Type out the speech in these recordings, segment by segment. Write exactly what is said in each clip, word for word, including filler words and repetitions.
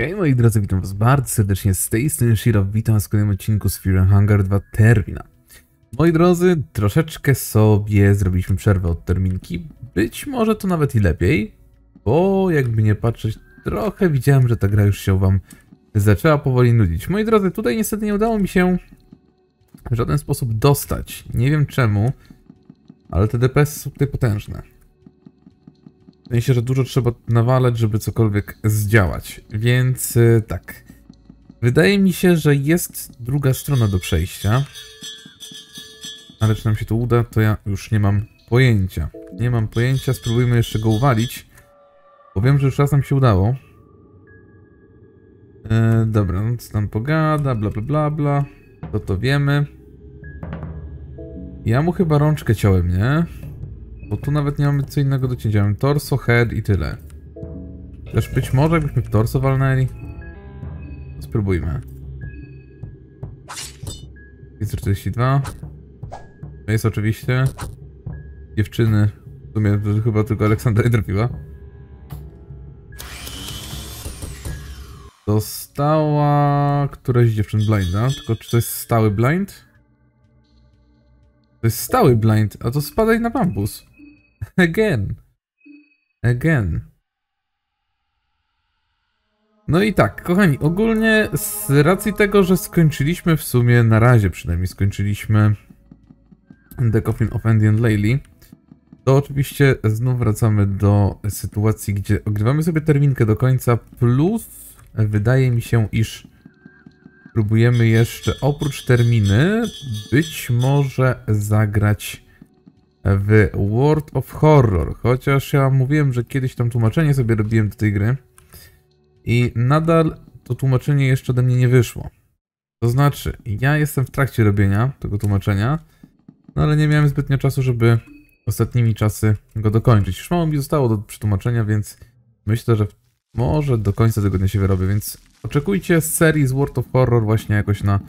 Okej, moi drodzy, witam was bardzo serdecznie z tej strony Shiro, witam was w kolejnym odcinku z Fear and Hunger dwa Termina. Moi drodzy, troszeczkę sobie zrobiliśmy przerwę od terminki, być może to nawet i lepiej, bo jakby nie patrzeć, trochę widziałem, że ta gra już się wam zaczęła powoli nudzić. Moi drodzy, tutaj niestety nie udało mi się w żaden sposób dostać, nie wiem czemu, ale te D P S są tutaj potężne. W sensie, że dużo trzeba nawalać, żeby cokolwiek zdziałać, więc yy, tak. Wydaje mi się, że jest druga strona do przejścia. Ale czy nam się to uda, to ja już nie mam pojęcia. Nie mam pojęcia, spróbujmy jeszcze go uwalić. Bo wiem, że już raz nam się udało. Yy, dobra, no co tam pogada, bla bla bla bla. To to wiemy. Ja mu chyba rączkę ciąłem, nie? Bo tu nawet nie mamy co innego do cięcia. Mamy torso, head i tyle. Też być może jakbyśmy w torso walnęli. Spróbujmy. Jest czterdzieści dwa. To jest oczywiście. Dziewczyny. W sumie chyba tylko Aleksandra nie trafiła. Dostała któraś dziewczyn blinda. Tylko czy to jest stały blind? To jest stały blind, a to spadaj na bambus. Again. Again. No i tak, kochani, ogólnie z racji tego, że skończyliśmy w sumie, na razie przynajmniej skończyliśmy The Coffin of Ending and Lately, to oczywiście znów wracamy do sytuacji, gdzie ogrywamy sobie terminkę do końca, plus wydaje mi się, iż próbujemy jeszcze oprócz terminy być może zagrać w World of Horror, chociaż ja mówiłem, że kiedyś tam tłumaczenie sobie robiłem do tej gry i nadal to tłumaczenie jeszcze ode mnie nie wyszło. To znaczy, ja jestem w trakcie robienia tego tłumaczenia, no ale nie miałem zbytnio czasu, żeby ostatnimi czasy go dokończyć. Już mało mi zostało do przetłumaczenia, więc myślę, że może do końca tygodnia się wyrobię, więc oczekujcie z serii z World of Horror właśnie jakoś na...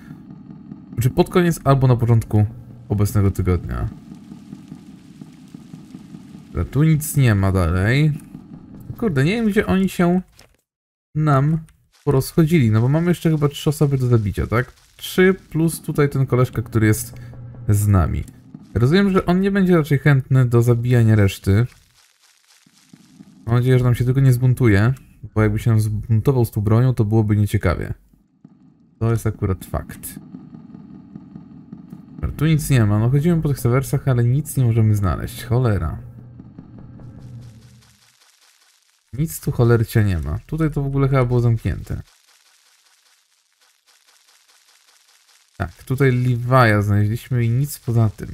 czy pod koniec albo na początku obecnego tygodnia. Ale tu nic nie ma dalej. Kurde, nie wiem, gdzie oni się nam porozchodzili. No bo mamy jeszcze chyba trzy osoby do zabicia, tak? Trzy plus tutaj ten koleżka, który jest z nami. Rozumiem, że on nie będzie raczej chętny do zabijania reszty. Mam nadzieję, że nam się tylko nie zbuntuje. Bo jakby się nam zbuntował z tą bronią, to byłoby nieciekawie. To jest akurat fakt. Ale tu nic nie ma. No chodzimy po tych serwersach, ale nic nie możemy znaleźć. Cholera. Nic tu cholercia nie ma. Tutaj to w ogóle chyba było zamknięte. Tak, tutaj Levi'a znaleźliśmy i nic poza tym.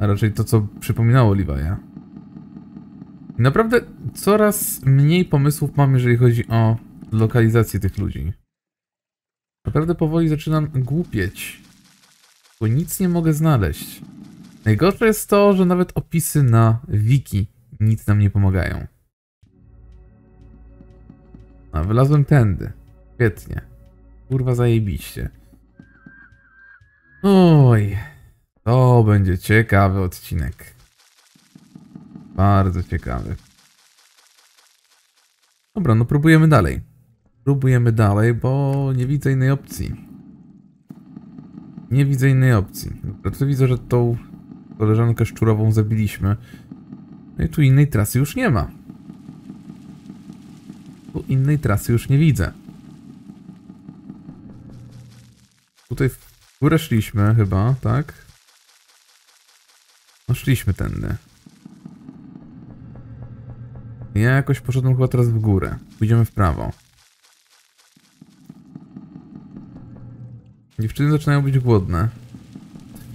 A raczej to, co przypominało Levi'a. Naprawdę coraz mniej pomysłów mam, jeżeli chodzi o lokalizację tych ludzi. Naprawdę powoli zaczynam głupieć. Bo nic nie mogę znaleźć. Najgorsze jest to, że nawet opisy na wiki nic nam nie pomagają. A, wylazłem tędy. Świetnie. Kurwa, zajebiście. Oj. To będzie ciekawy odcinek. Bardzo ciekawy. Dobra, no próbujemy dalej. Próbujemy dalej, bo nie widzę innej opcji. Nie widzę innej opcji. Dobra, tu widzę, że tą koleżankę szczurową zabiliśmy. No i tu innej trasy już nie ma. Tu innej trasy już nie widzę. Tutaj w górę szliśmy chyba, tak? No szliśmy tędy. Ja jakoś poszedłem chyba teraz w górę. Pójdziemy w prawo. Dziewczyny zaczynają być głodne.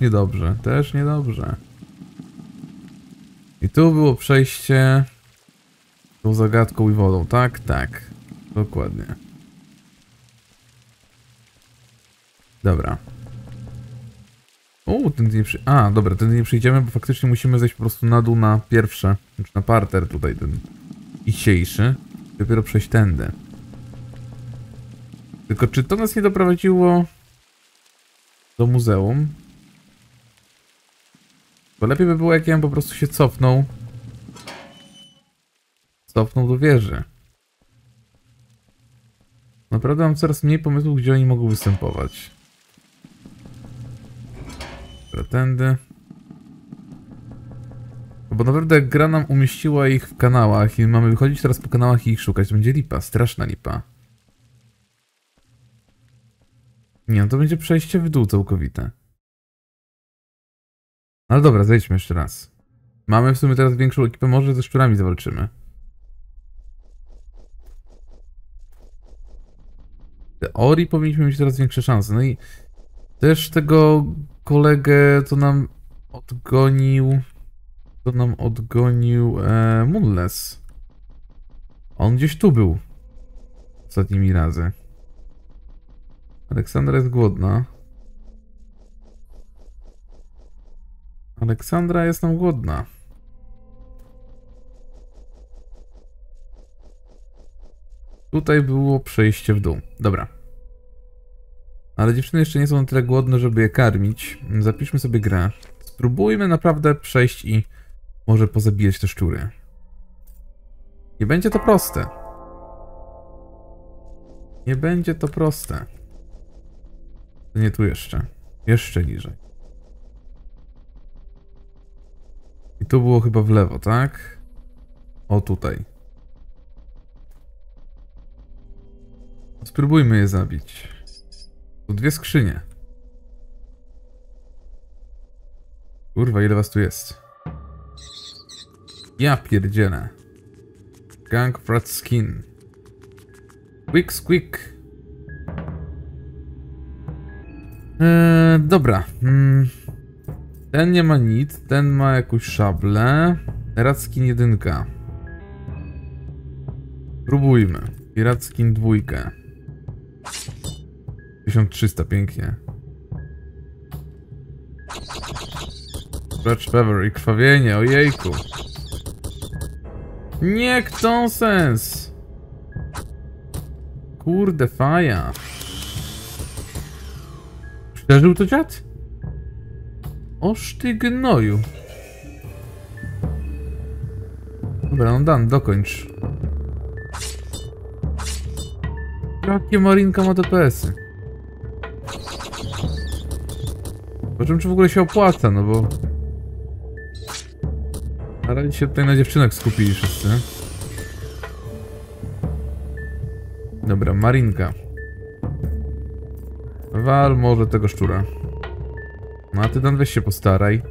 Niedobrze, też niedobrze. I tu było przejście tą zagadką i wodą, tak? Tak, dokładnie. Dobra. O, ten nie przy... A, dobra, ten nie przyjdziemy, bo faktycznie musimy zejść po prostu na dół na pierwsze, znaczy na parter tutaj ten dzisiejszy. Dopiero przejść tędy. Tylko czy to nas nie doprowadziło do muzeum? Bo lepiej by było, jak ja bym po prostu się cofnął. Cofnął do wieży. Naprawdę mam coraz mniej pomysłów, gdzie oni mogą występować. Tędy. Bo naprawdę gra nam umieściła ich w kanałach i mamy wychodzić teraz po kanałach i ich szukać. To będzie lipa, straszna lipa. Nie, no to będzie przejście w dół całkowite. Ale dobra, zejdźmy jeszcze raz. Mamy w sumie teraz większą ekipę, może ze szczurami zawalczymy. W teorii powinniśmy mieć teraz większe szanse. No i też tego kolegę, to nam odgonił... To nam odgonił e, Moonless. On gdzieś tu był ostatnimi razy. Aleksandra jest głodna. Aleksandra jest nam głodna. Tutaj było przejście w dół. Dobra. Ale dziewczyny jeszcze nie są na tyle głodne, żeby je karmić. Zapiszmy sobie grę. Spróbujmy naprawdę przejść i może pozabijać te szczury. Nie będzie to proste. Nie będzie to proste. Nie tu jeszcze. Jeszcze niżej. I tu było chyba w lewo, tak? O, tutaj. Spróbujmy je zabić. Tu dwie skrzynie. Kurwa, ile was tu jest? Ja pierdzielę. Gang Frat Skin. Quick, squeak. Eee, dobra. Hmm. Ten nie ma nic, ten ma jakąś szablę. Piratskin jedynka. Próbujmy. Piratskin dwójkę. tysiąc trzysta, pięknie. Scratch Fever i krwawienie, ojejku. Nie, kto sens? Kurde, faja. Przeżył to dziad? Oż ty gnoju. Dobra, no Dan, dokończ. Jakie Marinka ma D P S-y? Zobaczymy, czy w ogóle się opłaca, no bo... A raczej się tutaj na dziewczynek skupili wszyscy. Dobra, Marinka. Wal może tego szczura. No a ty, Dan, weź się postaraj.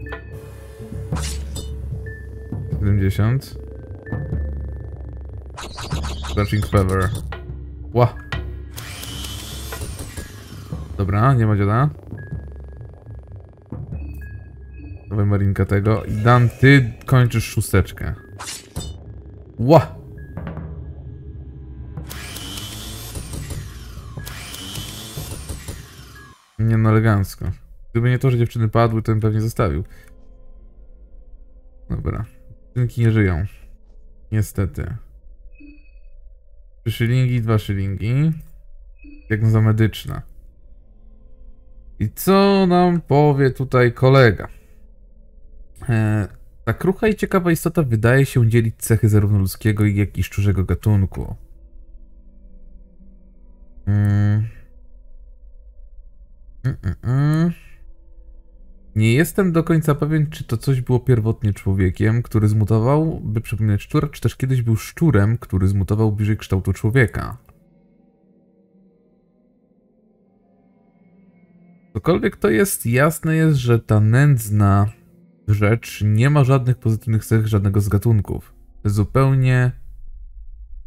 siedemdziesiąt. Scratching Fever. Ła. Dobra, nie ma dziada. Dawaj, Marinka, tego. I Dan, ty kończysz szósteczkę. Ła! Nie, no elegancko. Gdyby nie to, że dziewczyny padły, to bym pewnie zostawił. Dobra. Dziewczynki nie żyją. Niestety. Trzy szylingi, dwa szylingi. Diagnoza medyczna. I co nam powie tutaj kolega? Ta krucha i ciekawa istota wydaje się dzielić cechy zarówno ludzkiego, jak i szczurzego gatunku. Mm. Mm -mm. Nie jestem do końca pewien, czy to coś było pierwotnie człowiekiem, który zmutował, by przypominać szczura, czy też kiedyś był szczurem, który zmutował bliżej kształtu człowieka. Cokolwiek to jest, jasne jest, że ta nędzna rzecz nie ma żadnych pozytywnych cech żadnego z gatunków. Zupełnie...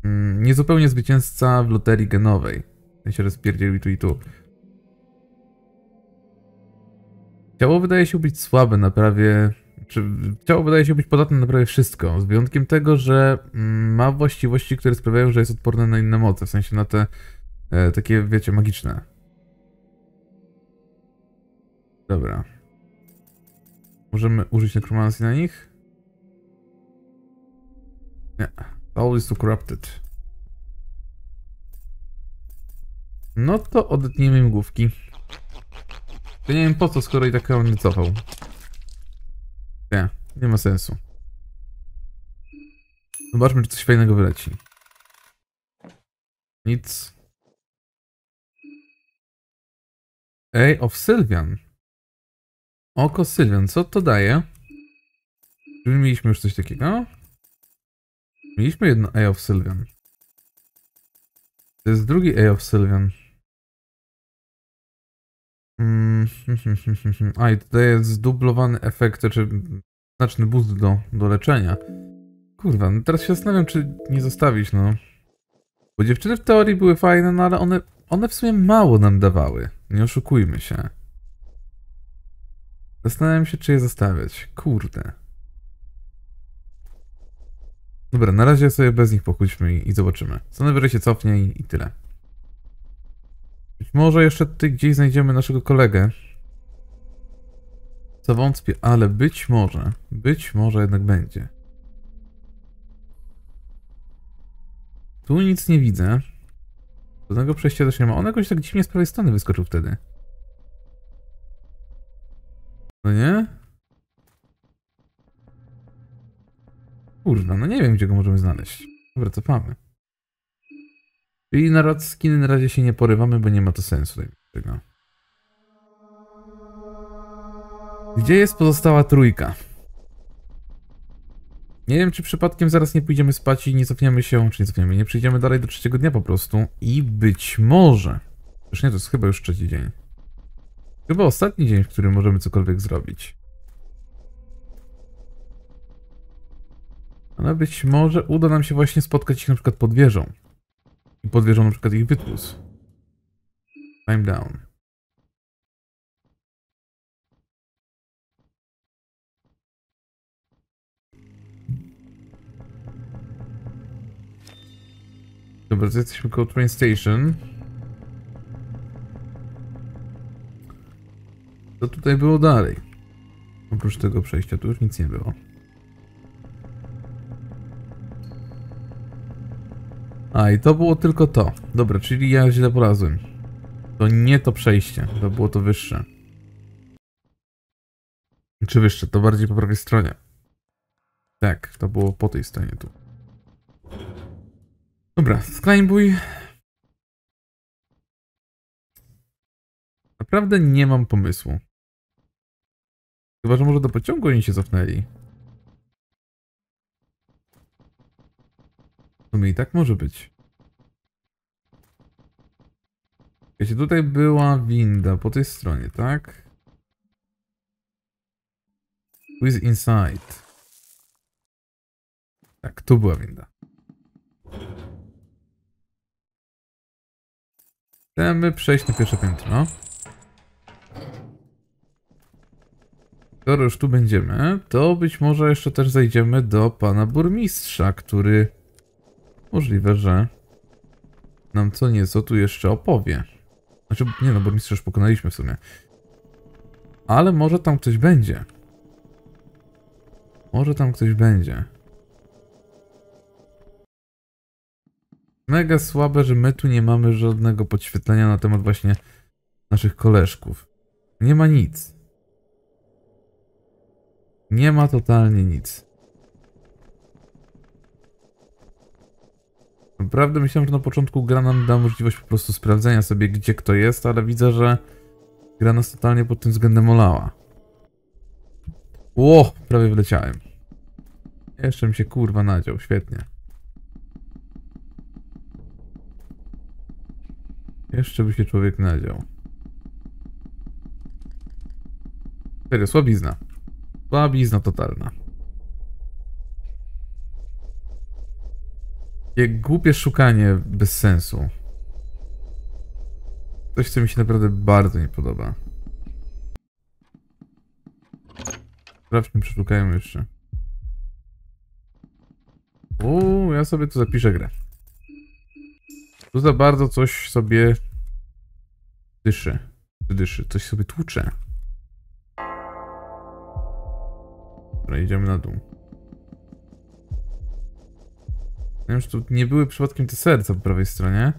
Mm, niezupełnie zwycięzca w loterii genowej. Ja się rozpierdził i tu i tu. Ciało wydaje się być słabe na prawie... Czy, ciało wydaje się być podatne na prawie wszystko, z wyjątkiem tego, że mm, ma właściwości, które sprawiają, że jest odporne na inne moce, w sensie na te e, takie, wiecie, magiczne. Dobra. Możemy użyć nekromancji na nich? Nie. All is too corrupted. No to odetniemy im główki. To nie wiem po co, skoro i tak on nie cofał. Nie, nie ma sensu. Zobaczmy, czy coś fajnego wyleci. Nic. Ej, of Sylwian. Oko Sylwian, co to daje? Czy mieliśmy już coś takiego? Mieliśmy jedno Eye of Sylwian. To jest drugi Eye of Sylwian. Mm. A i tutaj jest zdublowany efekt, czy znaczny boost do, do leczenia. Kurwa, no teraz się zastanawiam, czy nie zostawić, no. Bo dziewczyny w teorii były fajne, no ale one, one w sumie mało nam dawały. Nie oszukujmy się. Zastanawiam się, czy je zostawiać. Kurde. Dobra, na razie sobie bez nich pokłóćmy i, i zobaczymy. Co najwyżej się cofnie i, i tyle. Być może jeszcze tutaj gdzieś znajdziemy naszego kolegę. Co wątpię, ale być może, być może jednak będzie. Tu nic nie widzę. Żadnego przejścia też nie ma. On jakoś tak dziwnie z prawej strony wyskoczył wtedy. No nie? Kurwa, no nie wiem, gdzie go możemy znaleźć. Dobra, cofamy. Czyli na rad skiny na razie się nie porywamy, bo nie ma to sensu. Tego. Gdzie jest pozostała trójka? Nie wiem, czy przypadkiem zaraz nie pójdziemy spać i nie cofniemy się, czy nie cofniemy, nie przyjdziemy dalej do trzeciego dnia po prostu. I być może... Przecież nie, to jest chyba już trzeci dzień. Chyba ostatni dzień, w którym możemy cokolwiek zrobić. Ale być może uda nam się właśnie spotkać ich na przykład pod wieżą. I pod wieżą na przykład ich wytłus. Time down. Dobra, to jesteśmy koło train station. Co tutaj było dalej? Oprócz tego przejścia tu już nic nie było. A i to było tylko to. Dobra, czyli ja źle polazłem. To nie to przejście, to było to wyższe. Czy wyższe, to bardziej po prawej stronie. Tak, to było po tej stronie tu. Dobra, sklimbuj. Naprawdę nie mam pomysłu. Chyba, że może do pociągu oni się cofnęli. W sumie i tak może być. Wiecie, tutaj była winda po tej stronie, tak? Who is inside? Tak, tu była winda. Chcemy przejść na pierwsze piętro. Skoro już tu będziemy, to być może jeszcze też zajdziemy do pana burmistrza, który możliwe, że nam co nieco tu jeszcze opowie. Znaczy, nie no, burmistrza już pokonaliśmy w sumie. Ale może tam ktoś będzie. Może tam ktoś będzie. Mega słabe, że my tu nie mamy żadnego podświetlenia na temat właśnie naszych koleżków. Nie ma nic. Nie ma totalnie nic. Naprawdę myślałem, że na początku gra nam da możliwość po prostu sprawdzenia sobie, gdzie kto jest, ale widzę, że gra nas totalnie pod tym względem olała. Ło, prawie wleciałem. Jeszcze mi się kurwa nadział, świetnie. Jeszcze by się człowiek nadział. Serio, słabizna. Słabizna totalna. Jak głupie szukanie bez sensu. Coś, co mi się naprawdę bardzo nie podoba. Sprawdźmy, przeszukajmy jeszcze. Uuu, ja sobie tu zapiszę grę. Tu za bardzo coś sobie dyszy. Dyszy, coś sobie tłucze. Dobra, idziemy na dół. Nie wiem, czy tu nie były przypadkiem te serca po prawej stronie.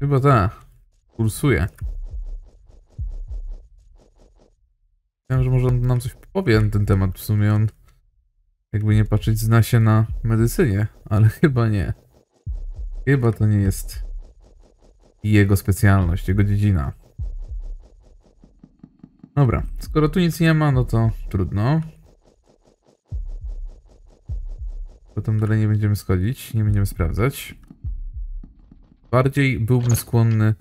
Chyba ta. Pulsuje. Myślałem, że może on nam coś powie na ten temat. W sumie on... Jakby nie patrzeć, zna się na medycynie, ale chyba nie. Chyba to nie jest i jego specjalność, jego dziedzina. Dobra, skoro tu nic nie ma, no to trudno. Potem dalej nie będziemy schodzić, nie będziemy sprawdzać. Bardziej byłbym skłonny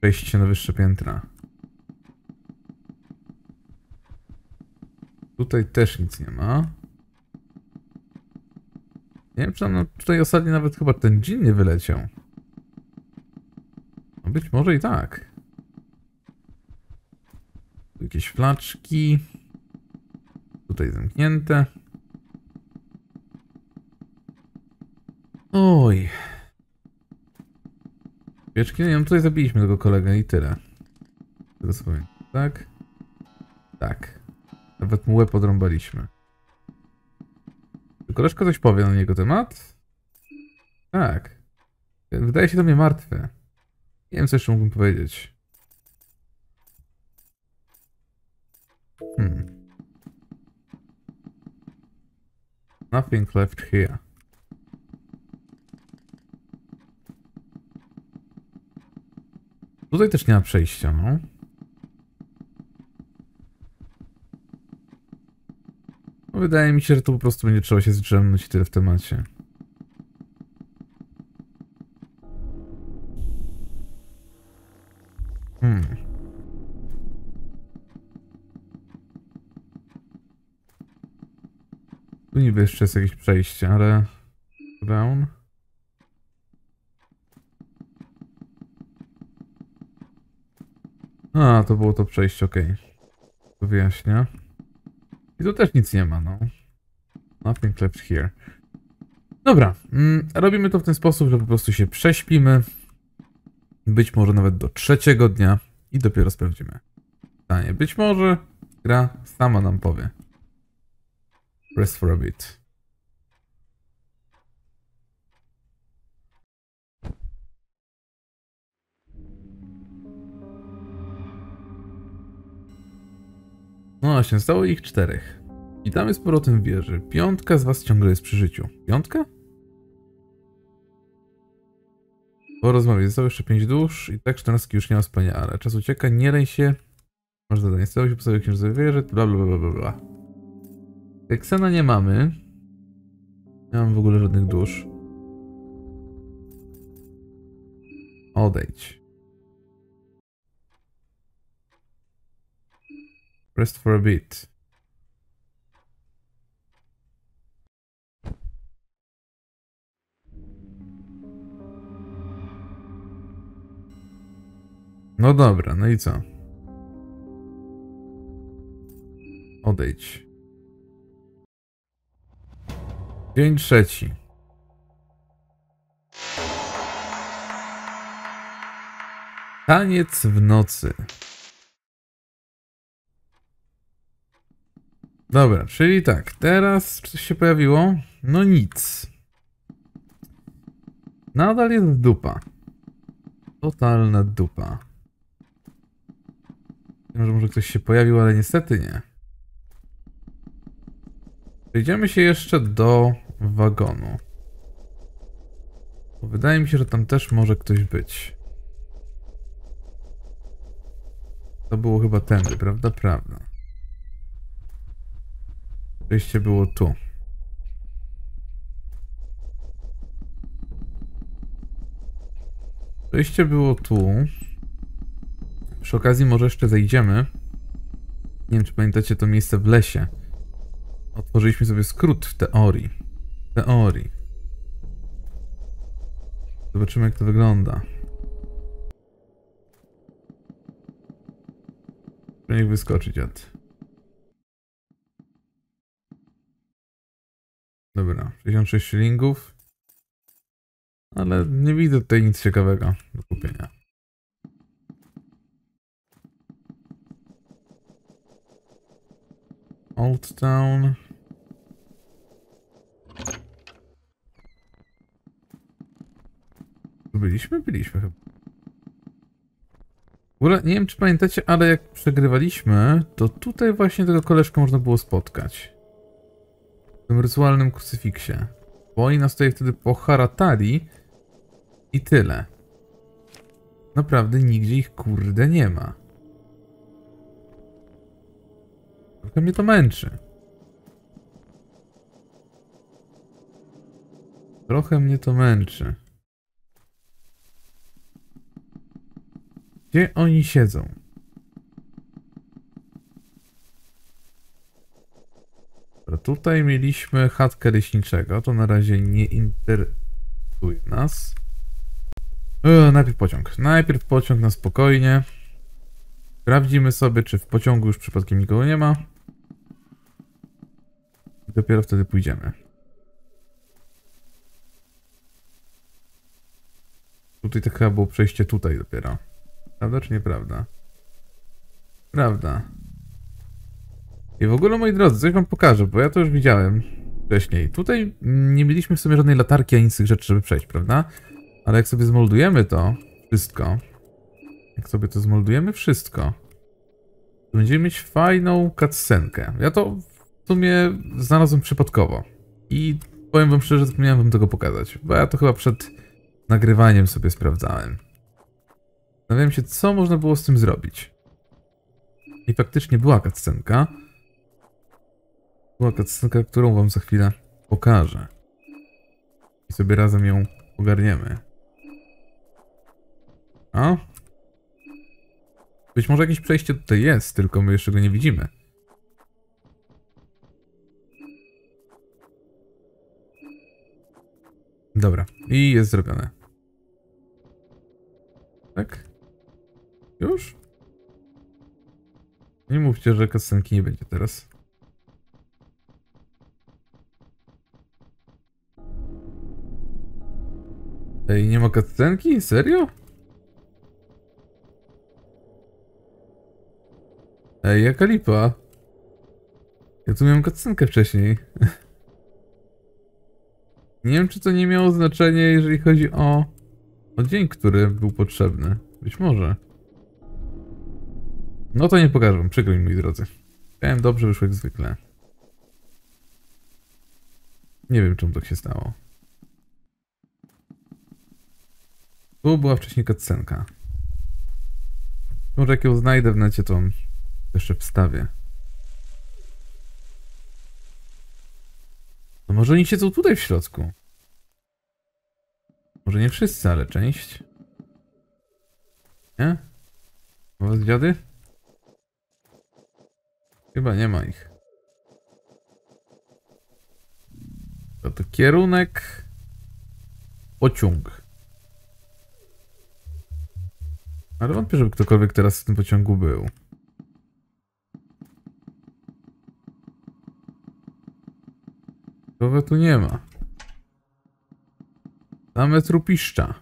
przejść się na wyższe piętra. Tutaj też nic nie ma. Nie wiem, czy no, tutaj ostatnio nawet chyba ten dżin nie wyleciał. No być może i tak. Tu jakieś flaczki. Tutaj zamknięte. Oj. Wieczki, nie wiem, tutaj zabiliśmy tego kolegę i tyle. Teraz powiem. Tak. Tak. Nawet mu łeb podrąbaliśmy. Czy koleżka coś powie na niego temat? Tak. Wydaje się do mnie martwy. Nie wiem, co jeszcze mógłbym powiedzieć. Hmm. Nothing left here. Tutaj też nie ma przejścia, no. no. Wydaje mi się, że to po prostu będzie trzeba się zdrzemnąć i tyle w temacie. Hmm. Tu niby jeszcze jest jakieś przejście, ale... Down. A, to było to przejście, okej. Okay. To wyjaśnia. I tu też nic nie ma, no. Nothing left here. Dobra, mm, robimy to w ten sposób, że po prostu się prześpimy. Być może nawet do trzeciego dnia i dopiero sprawdzimy pytanie. Być może gra sama nam powie. Rest for a bit. No właśnie, zostało ich czterech. Witamy z powrotem w wieży. Piątka z was ciągle jest przy życiu. Piątka? Porozmawiaj, zostało jeszcze pięć dusz i tak czternastki już nie ma wspaniale. Czas ucieka, nie lej się. Masz zadanie, stało się po sobie księżycowej wieży, bla bla bla bla bla. Teksena nie mamy. Nie mam w ogóle żadnych dusz. Odejdź. Rest for a bit. No dobra, no i co? Odejdź. Dzień trzeci. Taniec w nocy. Dobra, czyli tak, teraz coś się pojawiło? No nic. Nadal jest dupa. Totalna dupa. Wiem, że może ktoś się pojawił, ale niestety nie. Przejdziemy się jeszcze do wagonu. Bo wydaje mi się, że tam też może ktoś być. To było chyba tędy, prawda? Prawda. Przejście było tu. Przejście było tu. Przy okazji może jeszcze zejdziemy. Nie wiem, czy pamiętacie to miejsce w lesie. Otworzyliśmy sobie skrót w teorii. W teorii. Zobaczymy, jak to wygląda. Niech wyskoczy dziad. Dobra, sześćdziesiąt sześć shillingów. Ale nie widzę tutaj nic ciekawego do kupienia. Old Town. Byliśmy? Byliśmy chyba. W ogóle nie wiem, czy pamiętacie, ale jak przegrywaliśmy, to tutaj właśnie tego koleżka można było spotkać. W tym rytualnym krucyfiksie. Bo oni nas tutaj wtedy poharatali i tyle. naprawdę nigdzie ich kurde nie ma. Tylko mnie to męczy. Trochę mnie to męczy. Gdzie oni siedzą? Dobra, tutaj mieliśmy chatkę leśniczego. To na razie nie interesuje nas. Yy, najpierw pociąg. Najpierw pociąg na spokojnie. Sprawdzimy sobie, czy w pociągu już przypadkiem nikogo nie ma. I dopiero wtedy pójdziemy. Tutaj tak chyba było przejście tutaj dopiero. Prawda czy nieprawda? Prawda. I w ogóle, moi drodzy, coś wam pokażę, bo ja to już widziałem wcześniej. Tutaj nie mieliśmy w sumie żadnej latarki ani z tych rzeczy, żeby przejść, prawda? Ale jak sobie zmoldujemy to wszystko, jak sobie to zmoldujemy wszystko, to będziemy mieć fajną cutscenkę. Ja to w sumie znalazłem przypadkowo. I powiem wam szczerze, że zapomniałem wam tego pokazać, bo ja to chyba przed nagrywaniem sobie sprawdzałem. Zastanawiałem się, co można było z tym zrobić. I faktycznie była cutscenka. Była cutscenka, którą wam za chwilę pokażę. I sobie razem ją ogarniemy. A? Być może jakieś przejście tutaj jest, tylko my jeszcze go nie widzimy. Dobra. I jest zrobione. Tak? Już? Nie mówcie, że kasenki nie będzie teraz. Ej, nie ma cutscenki? Serio? Ej, jaka lipa. Ja tu miałem cutscenkę wcześniej. Nie wiem, czy to nie miało znaczenia, jeżeli chodzi o... o dzień, który był potrzebny. Być może. No to nie pokażę wam, przykro mi, moi drodzy. Chciałem dobrze, wyszło jak zwykle. Nie wiem, czemu tak się stało. Tu była wcześniej cutscenka. Może jak ją znajdę w necie, to jeszcze wstawię. No może oni siedzą tutaj w środku. Może nie wszyscy, ale część. Nie? Ma was dziady? Chyba nie ma ich. To to kierunek... pociąg. Ale wątpię, żeby ktokolwiek teraz w tym pociągu był. Kogo tu nie ma. Same trupiszcza.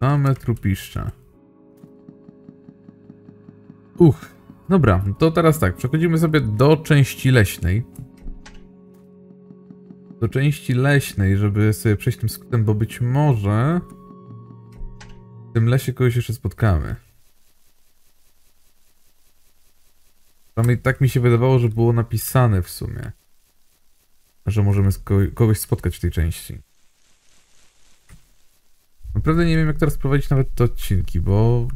Same trupiszcza. Uch. Dobra, to teraz tak. Przechodzimy sobie do części leśnej. Do części leśnej, żeby sobie przejść tym skrótem, bo być może w tym lesie kogoś jeszcze spotkamy. Tam i tak mi się wydawało, że było napisane w sumie, że możemy kogoś spotkać w tej części. Naprawdę nie wiem, jak teraz prowadzić nawet te odcinki, bo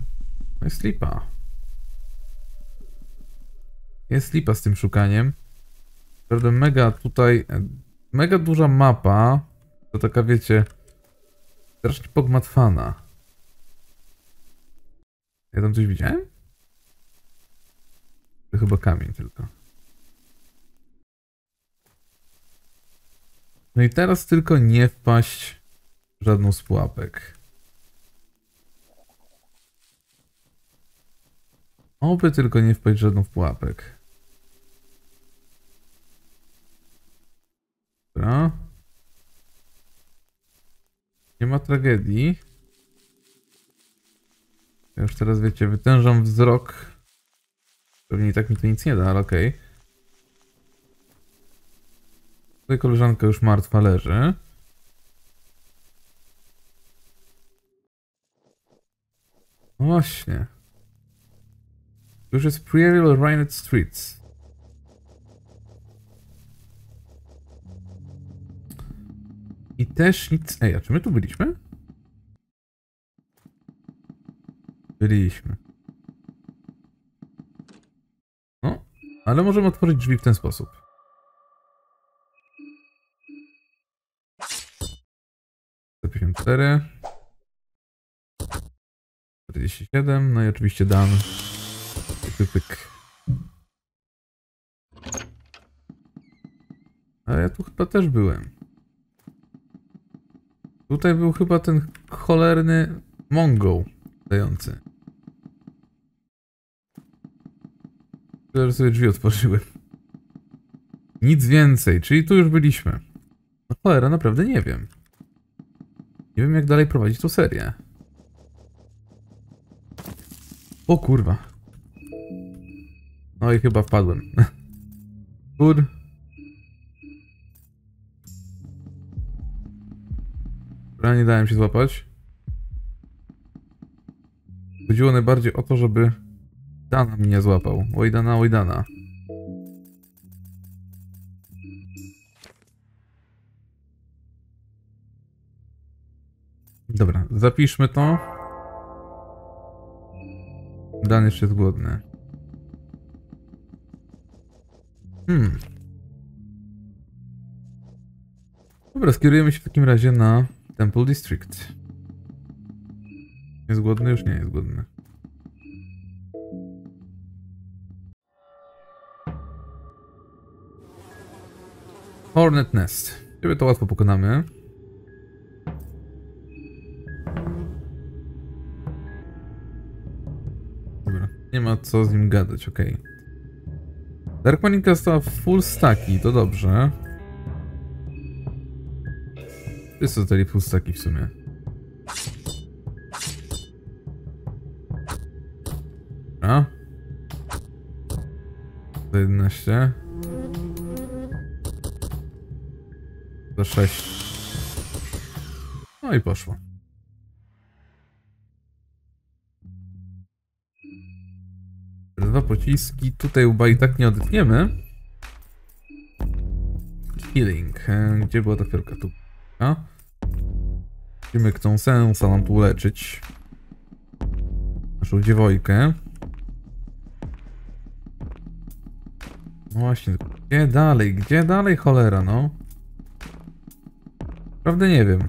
jest lipa. Jest lipa z tym szukaniem. Naprawdę mega tutaj... mega duża mapa, to taka, wiecie, strasznie pogmatwana. Ja tam coś widziałem? To chyba kamień tylko. No i teraz tylko nie wpaść w żadną z pułapek. Oby tylko nie wpaść w żadną z pułapek. Dobra. Nie ma tragedii. Ja już teraz, wiecie, wytężam wzrok. Pewnie i tak mi to nic nie da, ale okej. Okay. Tutaj koleżanka już martwa leży. No właśnie. Już jest Priory or Rainet Streets. I też nic... Ej, a czy my tu byliśmy? Byliśmy. No, ale możemy otworzyć drzwi w ten sposób. sto pięćdziesiąt cztery. czterdzieści siedem, no i oczywiście Dan. Pyk, pyk. A ja tu chyba też byłem. Tutaj był chyba ten cholerny Mongoł dający. Że sobie drzwi otworzyłem. Nic więcej, czyli tu już byliśmy. No cholera, naprawdę nie wiem. Nie wiem, jak dalej prowadzić tą serię. O kurwa. No i chyba wpadłem. Kur... Dobra, nie dałem się złapać. Chodziło najbardziej o to, żeby Dana mnie złapał. Oj Dana, oj Dana. Dobra, zapiszmy to. Dan jeszcze jest głodny. Hmm. Dobra, skierujemy się w takim razie na Temple District. Jest głodny? Już nie jest głodny. Hornet Nest. Ciebie to łatwo pokonamy. Dobra, nie ma co z nim gadać, okej. Okay. Dark Marinka została full stacki, to dobrze. Wszyscy zostali full stacki w sumie. Dobra. Za jedenaście. Za sześć. No i poszło. Dwa pociski, tutaj chyba i tak nie odetniemy. Healing. Gdzie była ta fiolka? Tu. A? Musimy chcą sensa nam tu leczyć. Naszą dziewojkę. No właśnie, gdzie dalej? Gdzie dalej, cholera, no? Naprawdę nie wiem.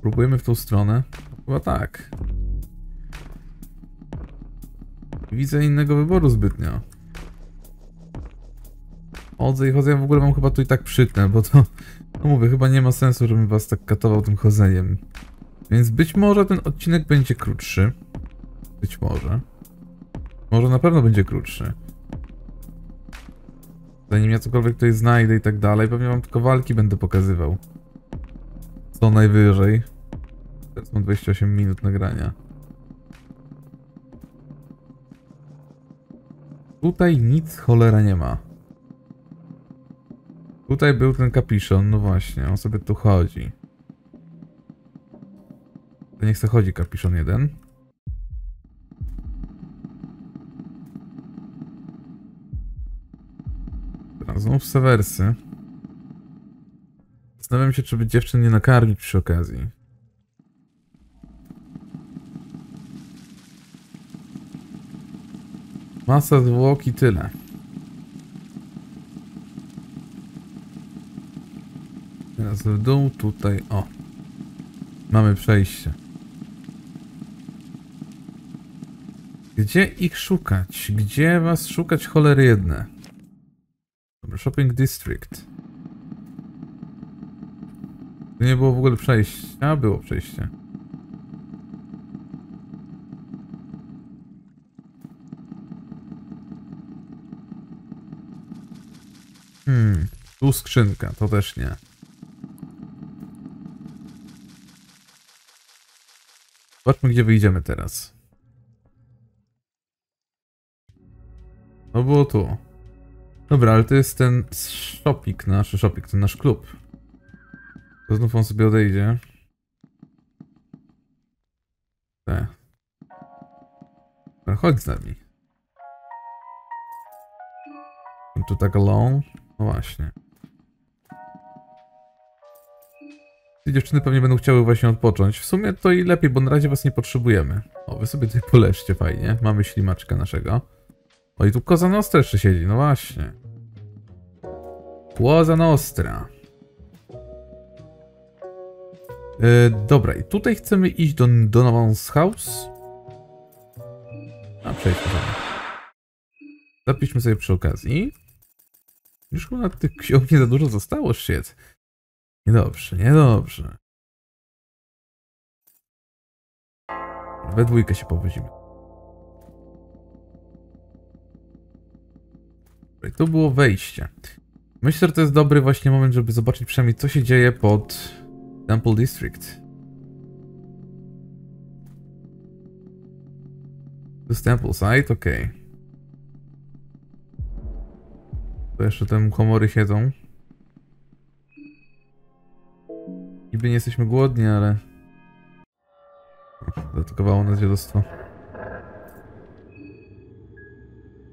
Próbujemy w tą stronę. Chyba tak. Nie widzę innego wyboru zbytnio. Chodzę i chodzę, ja w ogóle wam chyba tu i tak przytnę, bo to... No mówię, chyba nie ma sensu, żebym was tak katował tym chodzeniem. Więc być może ten odcinek będzie krótszy. Być może. Może na pewno będzie krótszy. Zanim ja cokolwiek tutaj znajdę i tak dalej, pewnie wam tylko walki będę pokazywał. Co najwyżej. Teraz mam dwadzieścia osiem minut nagrania. Tutaj nic cholera nie ma. Tutaj był ten kapiszon, no właśnie, on sobie tu chodzi. To niech se chodzi kapiszon jeden. Teraz znów sewersy. Zastanawiam się, czy by dziewczyn nie nakarmić przy okazji. Masa zwłok i tyle. Teraz w dół, tutaj, o. Mamy przejście. Gdzie ich szukać? Gdzie was szukać, cholery jedne? Dobra, Shopping District. Tu nie było w ogóle przejścia, było przejście. Hmm, tu skrzynka, to też nie. Zobaczmy, gdzie wyjdziemy teraz. No było tu. Dobra, ale to jest ten szopik, nasz szopik, ten nasz klub. To znów on sobie odejdzie. Te. No, chodź z nami. Tu tak alone. No właśnie. Te dziewczyny pewnie będą chciały właśnie odpocząć. W sumie to i lepiej, bo na razie was nie potrzebujemy. O, wy sobie tutaj poleżcie fajnie. Mamy ślimaczka naszego. O, i tu Kosa Nostra jeszcze siedzi, no właśnie. Kosa Nostra. Yy, dobra, i tutaj chcemy iść do Nowons House. A, przejdźmy sobie. Zapiszmy sobie przy okazji. Już chyba tych ksiąg nie za dużo zostało, shit. Niedobrze, niedobrze. We dwójkę się powodzimy. Tu było wejście. Myślę, że to jest dobry właśnie moment, żeby zobaczyć przynajmniej co się dzieje pod Temple District. To jest Temple Site, okej. Okay. To jeszcze te muchomory siedzą. Niby nie jesteśmy głodni, ale... O, zaatakowało nas dziadostwo.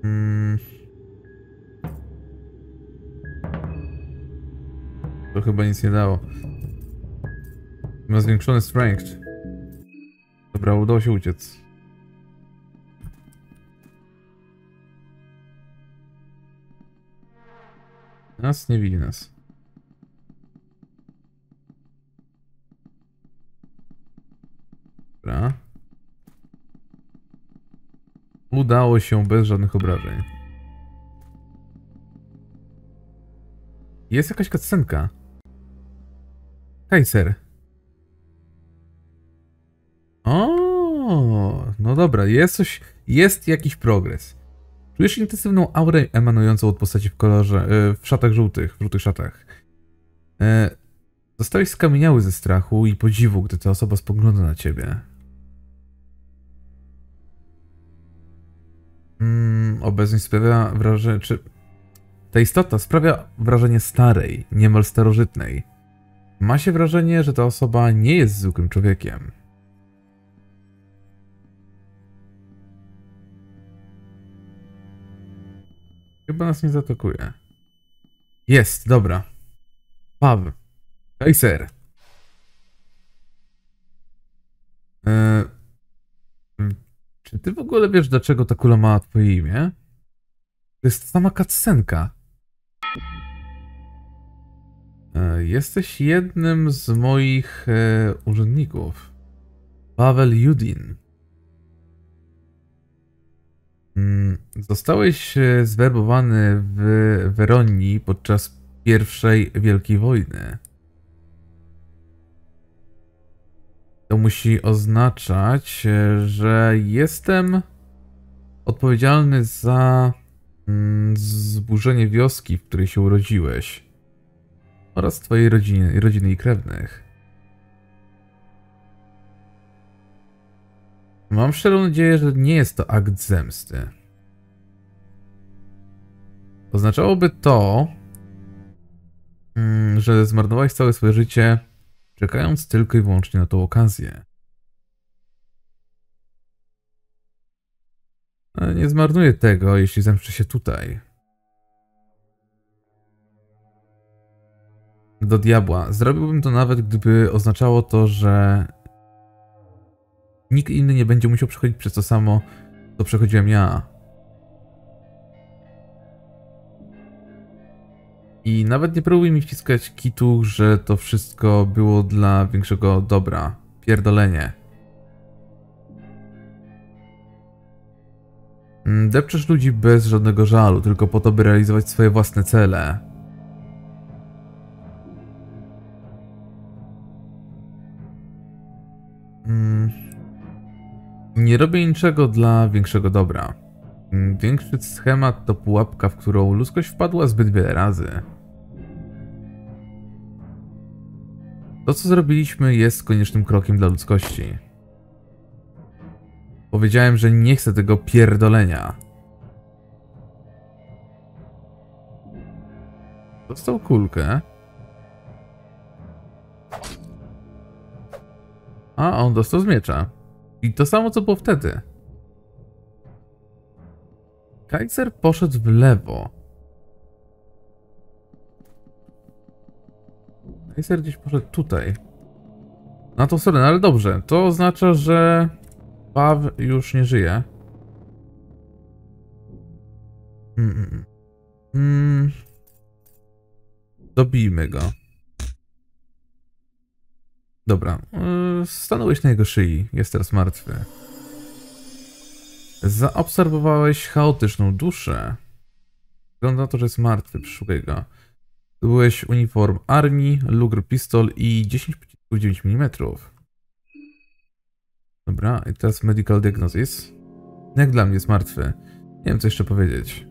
Hmm. To chyba nic nie dało. Ma zwiększony strength. Dobra, udało się uciec. Nas nie widzi nas. Dobra. Udało się bez żadnych obrażeń. Jest jakaś cutscenka. Kaiser. O, no dobra, jest coś, jest jakiś progres. Czujesz intensywną aurę emanującą od postaci w kolorze, w szatach żółtych, w żółtych szatach. Zostałeś skamieniały ze strachu i podziwu, gdy ta osoba spogląda na ciebie. Mm, obecność sprawia wrażenie, czy... Ta istota sprawia wrażenie starej, niemal starożytnej. Ma się wrażenie, że ta osoba nie jest zwykłym człowiekiem. Chyba nas nie zaatakuje. Jest, dobra. Paw. Kaiser. Eee, czy ty w ogóle wiesz, dlaczego ta kula ma twoje imię? To jest sama cutscenka. Eee, jesteś jednym z moich e, urzędników. Paweł Judin. Zostałeś zwerbowany w Weronii podczas pierwszej Wielkiej Wojny. To musi oznaczać, że jestem odpowiedzialny za zburzenie wioski, w której się urodziłeś, oraz twojej rodziny, rodziny i krewnych. Mam szczerą nadzieję, że nie jest to akt zemsty. Oznaczałoby to, że zmarnowałeś całe swoje życie, czekając tylko i wyłącznie na tą okazję. Ale nie zmarnuję tego, jeśli zemszczę się tutaj. Do diabła. Zrobiłbym to nawet, gdyby oznaczało to, że... Nikt inny nie będzie musiał przechodzić przez to samo, co przechodziłem ja. I nawet nie próbuj mi wciskać kitu, że to wszystko było dla większego dobra. Pierdolenie. Depczesz ludzi bez żadnego żalu, tylko po to, by realizować swoje własne cele. Hmm... Nie robię niczego dla większego dobra. Większy schemat to pułapka, w którą ludzkość wpadła zbyt wiele razy. To, co zrobiliśmy, jest koniecznym krokiem dla ludzkości. Powiedziałem, że nie chcę tego pierdolenia. Dostał kulkę. A, on dostał z miecza. I to samo, co było wtedy. Kaiser poszedł w lewo. Kaiser gdzieś poszedł tutaj. Na tą stronę, ale dobrze. To oznacza, że Paw już nie żyje. Mm. Mm. Dobijmy go. Dobra. Stanąłeś na jego szyi. Jest teraz martwy. Zaobserwowałeś chaotyczną duszę. Wygląda na to, że jest martwy. Przeszukaj go. Byłeś uniform armii, lugr, pistol i dziesięć pocisków dziewięć milimetrów. Dobra, i teraz medical diagnosis. Jak dla mnie jest martwy. Nie wiem, co jeszcze powiedzieć.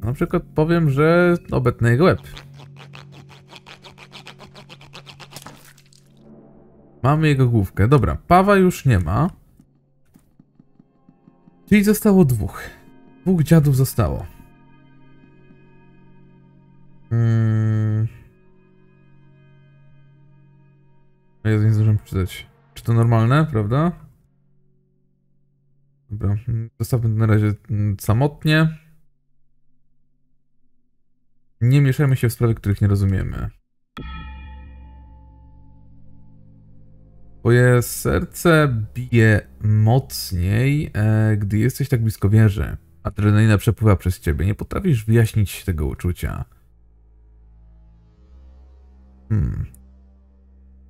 Na przykład powiem, że obetnę jego łeb. Mamy jego główkę. Dobra, Pawa już nie ma. Czyli zostało dwóch. Dwóch dziadów zostało. Hmm. Ja nie zdążyłem przeczytać. Czy to normalne, prawda? Dobra, zostawmy to na razie samotnie. Nie mieszajmy się w sprawy, których nie rozumiemy. Twoje serce bije mocniej, e, gdy jesteś tak blisko wieży. Adrenalina przepływa przez ciebie. Nie potrafisz wyjaśnić tego uczucia. Hmm.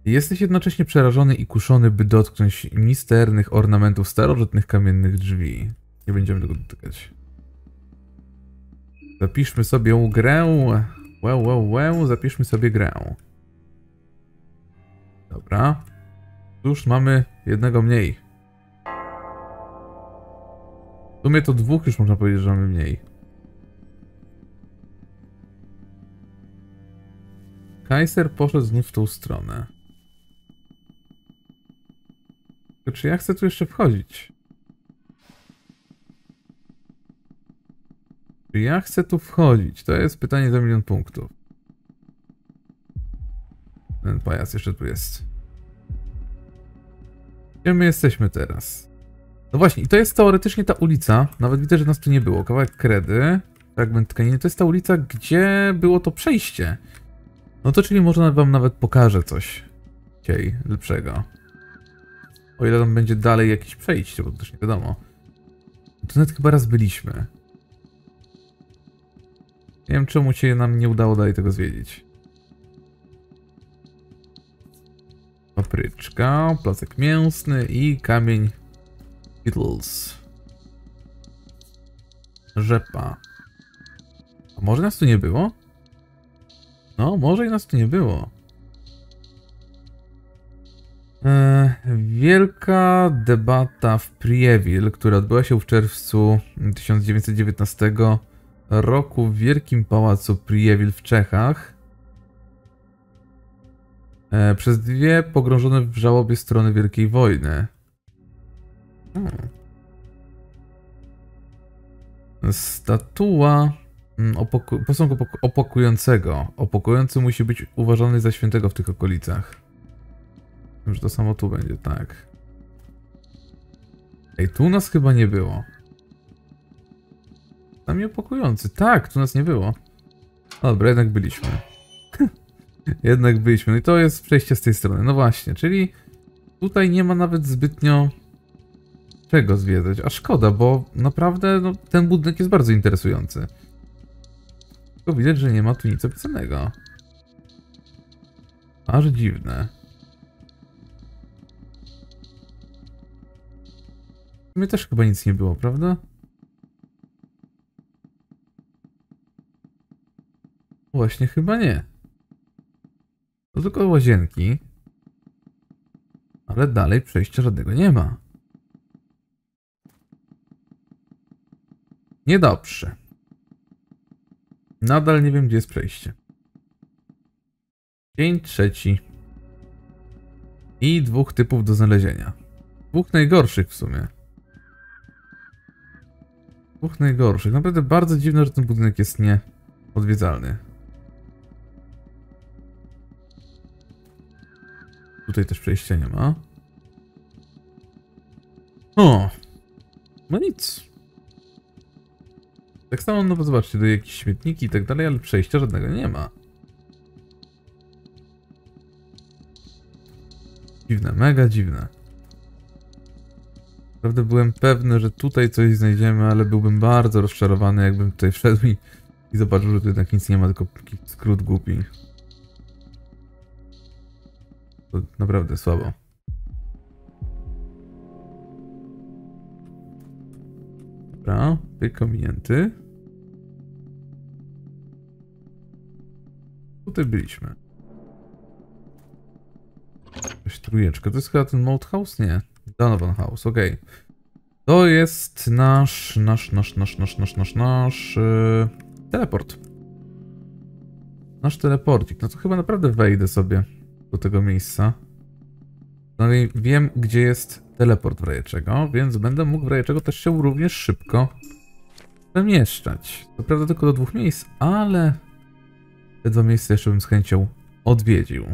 Jesteś jednocześnie przerażony i kuszony, by dotknąć misternych ornamentów starożytnych kamiennych drzwi. Nie będziemy tego dotykać. Zapiszmy sobie grę. Wow, wow, wow. Zapiszmy sobie grę. Dobra. Już mamy jednego mniej. W sumie to dwóch już można powiedzieć, że mamy mniej. Kaiser poszedł znów w tą stronę. Czy ja chcę tu jeszcze wchodzić? Czy ja chcę tu wchodzić? To jest pytanie za milion punktów. Ten pajac jeszcze tu jest. Gdzie my jesteśmy teraz? No właśnie, i to jest teoretycznie ta ulica. Nawet widzę, że nas tu nie było. Kawałek kredy, fragment tkaniny. To jest ta ulica, gdzie było to przejście. No to czyli może wam nawet pokażę coś dzisiaj lepszego. O ile tam będzie dalej jakieś przejście, bo to też nie wiadomo. Tu nawet chyba raz byliśmy. Nie wiem, czemu się nam nie udało dalej tego zwiedzić. Papryczka, placek mięsny i kamień Beatles. Rzepa. A może nas tu nie było? No, może i nas tu nie było. Eee, wielka debata w Prehevil, która odbyła się w czerwcu tysiąc dziewięćset dziewiętnastego roku w Wielkim Pałacu Prehevil w Czechach. Eee, przez dwie pogrążone w żałobie strony Wielkiej Wojny. Hmm. Statua Opoku- posągu opakującego. Opakujący musi być uważany za świętego w tych okolicach. Wiem, że to samo tu będzie, tak. Ej, tu nas chyba nie było. Tam i opakujący. Tak, tu nas nie było. Dobra, jednak byliśmy. Jednak byliśmy. No i to jest przejście z tej strony. No właśnie, czyli tutaj nie ma nawet zbytnio czego zwiedzać. A szkoda, bo naprawdę no, ten budynek jest bardzo interesujący. Tylko widać, że nie ma tu nic opisanego. Aż dziwne. W sumie też chyba nic nie było, prawda? Właśnie chyba nie. To tylko łazienki. Ale dalej przejścia żadnego nie ma. Niedobrze. Nadal nie wiem, gdzie jest przejście. Dzień trzeci. I dwóch typów do znalezienia. Dwóch najgorszych w sumie. Dwóch najgorszych. Naprawdę bardzo dziwne, że ten budynek jest nieodwiedzalny. Tutaj też przejścia nie ma. O! No nic. Tak samo, no bo zobaczcie, tu jakieś śmietniki i tak dalej, ale przejścia żadnego nie ma. Dziwne, mega dziwne. Naprawdę byłem pewny, że tutaj coś znajdziemy, ale byłbym bardzo rozczarowany, jakbym tutaj wszedł i, i zobaczył, że tu jednak nic nie ma, tylko skrót głupi. To naprawdę słabo. Dobra, pyk ominięty. Tutaj byliśmy. Jakaś trójeczka. To jest chyba ten Mode House? Nie. Donovan House, okej. Okay. To jest nasz, nasz, nasz, nasz, nasz, nasz, nasz, nasz yy, teleport. Nasz teleportik. No to chyba naprawdę wejdę sobie do tego miejsca. No i wiem, gdzie jest teleport w razie czego, więc będę mógł w razie czego też się również szybko przemieszczać. Co prawda tylko do dwóch miejsc, ale te dwa miejsca jeszcze bym z chęcią odwiedził.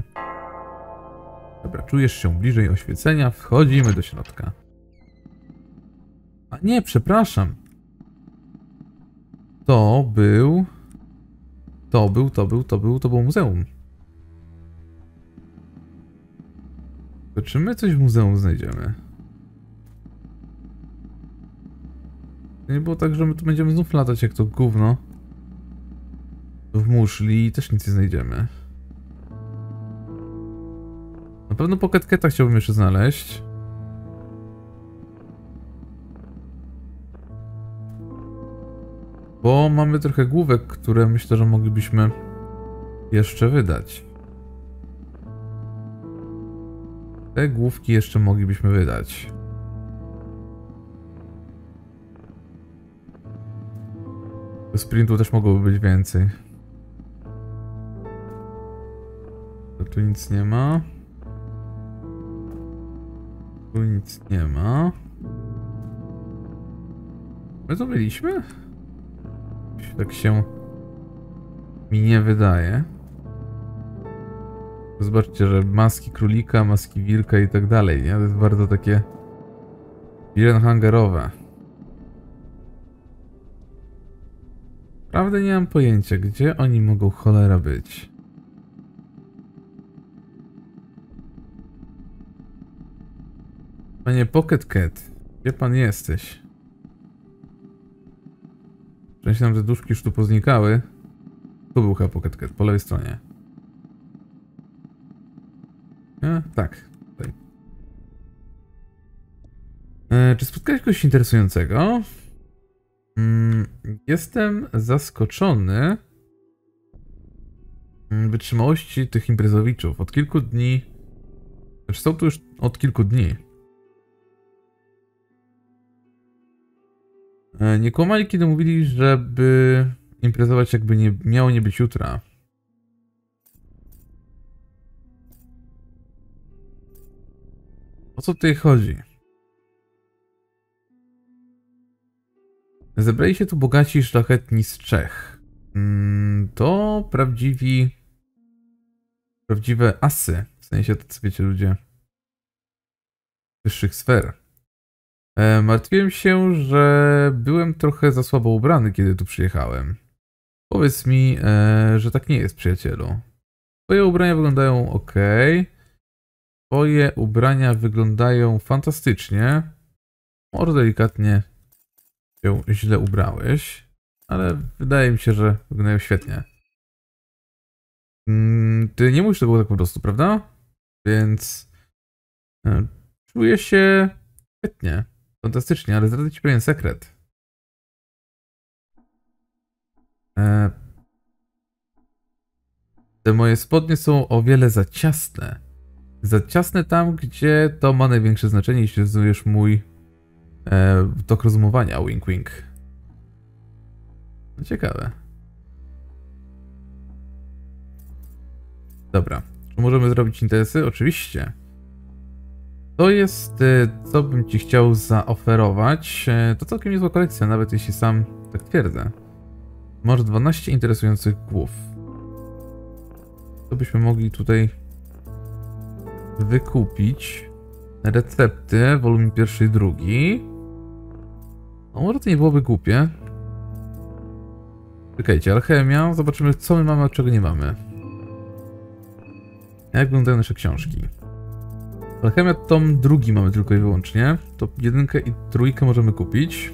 Dobra, czujesz się bliżej oświecenia, wchodzimy do środka. A nie, przepraszam. To był... To był, to był, to był, to było muzeum. To czy my coś w muzeum znajdziemy? To nie było tak, że my tu będziemy znów latać jak to gówno. W muszli i też nic nie znajdziemy. Na pewno Pocket Cata chciałbym jeszcze znaleźć. Bo mamy trochę główek, które myślę, że moglibyśmy jeszcze wydać. Te główki jeszcze moglibyśmy wydać. Do sprintu też mogłoby być więcej. To tu nic nie ma. Tu nic nie ma. My to byliśmy? Tak się mi nie wydaje. Zobaczcie, że maski królika, maski wilka i tak dalej, nie? To jest bardzo takie Fear and Hungerowe. Naprawdę nie mam pojęcia, gdzie oni mogą cholera być. Panie Pocket Cat, gdzie pan jesteś? Część nam te duszki już tu poznikały. Tu był chyba Pocket Cat, po lewej stronie. E, tak, tutaj. E, czy spotkałeś kogoś interesującego? Mm, jestem zaskoczony wytrzymałości tych imprezowiczów. Od kilku dni... Znaczy są tu już od kilku dni. Nie kłamali, kiedy mówili, żeby imprezować, jakby nie miało nie być jutra. O co tutaj chodzi? Zebrali się tu bogaci i szlachetni z Czech. To prawdziwi... Prawdziwe asy. W sensie, to co wiecie, ludzie wyższych sfer. Martwiłem się, że byłem trochę za słabo ubrany, kiedy tu przyjechałem. Powiedz mi, że tak nie jest, przyjacielu. Twoje ubrania wyglądają ok. Twoje ubrania wyglądają fantastycznie. Może delikatnie się źle ubrałeś, ale wydaje mi się, że wyglądają świetnie. Ty nie mówisz, że to było tak po prostu, prawda? Więc czuję się świetnie. Fantastycznie, ale zdradzę ci pewien sekret. Eee, te moje spodnie są o wiele za ciasne. Za ciasne tam, gdzie to ma największe znaczenie, jeśli rozumiesz mój e, tok rozumowania, wink wink. No ciekawe. Dobra. Czy możemy zrobić interesy? Oczywiście. To jest, co bym ci chciał zaoferować. To całkiem niezła kolekcja, nawet jeśli sam tak twierdzę. Masz dwanaście interesujących głów. Co byśmy mogli tutaj wykupić? Recepty, wolumin pierwszy i drugi. No może to nie byłoby głupie. Czekajcie, alchemia. Zobaczymy, co my mamy, a czego nie mamy. Jak wyglądają nasze książki. Alchemia tom drugi mamy tylko i wyłącznie. To jedynkę i trójkę możemy kupić.